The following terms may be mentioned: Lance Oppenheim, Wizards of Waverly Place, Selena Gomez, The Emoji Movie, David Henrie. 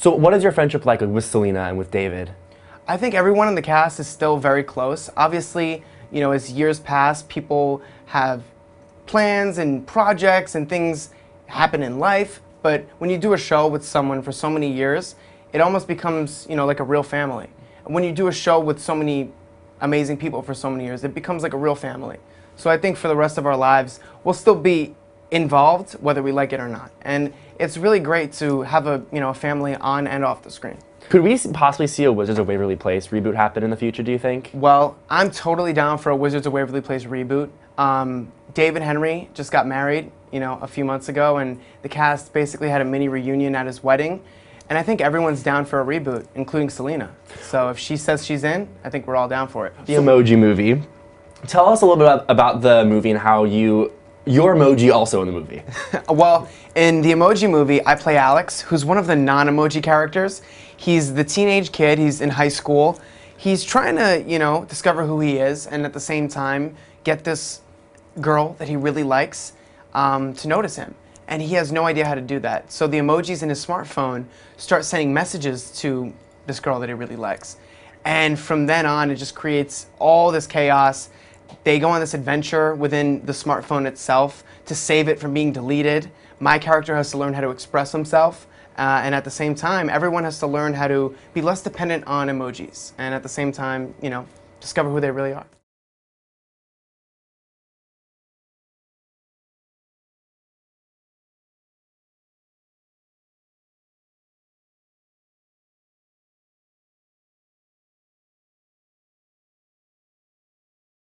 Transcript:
So what is your friendship like with Selena and with David? I think everyone in the cast is still very close. Obviously, you know, as years pass, people have plans and projects and things happen in life, but when you do a show with someone for so many years, it almost becomes, you know, like a real family. And when you do a show with so many amazing people for so many years, it becomes like a real family. So I think for the rest of our lives, we'll still be involved whether we like it or not. And it's really great to have a, you know, a family on and off the screen. Could we possibly see a Wizards of Waverly Place reboot happen in the future, do you think? Well, I'm totally down for a Wizards of Waverly Place reboot. David Henrie just got married, you know, a few months ago, and the cast basically had a mini reunion at his wedding. And I think everyone's down for a reboot, including Selena. So if she says she's in, I think we're all down for it. The Emoji Movie. Tell us a little bit about the movie and how your emoji also in the movie. Well, in The Emoji Movie, I play Alex, who's one of the non-emoji characters. He's the teenage kid, he's in high school. He's trying to, you know, discover who he is and at the same time get this girl that he really likes to notice him. And he has no idea how to do that. So the emojis in his smartphone start sending messages to this girl that he really likes. And from then on, it just creates all this chaos. They go on this adventure within the smartphone itself to save it from being deleted. My character has to learn how to express himself. And at the same time, everyone has to learn how to be less dependent on emojis. And at the same time, you know, discover who they really are.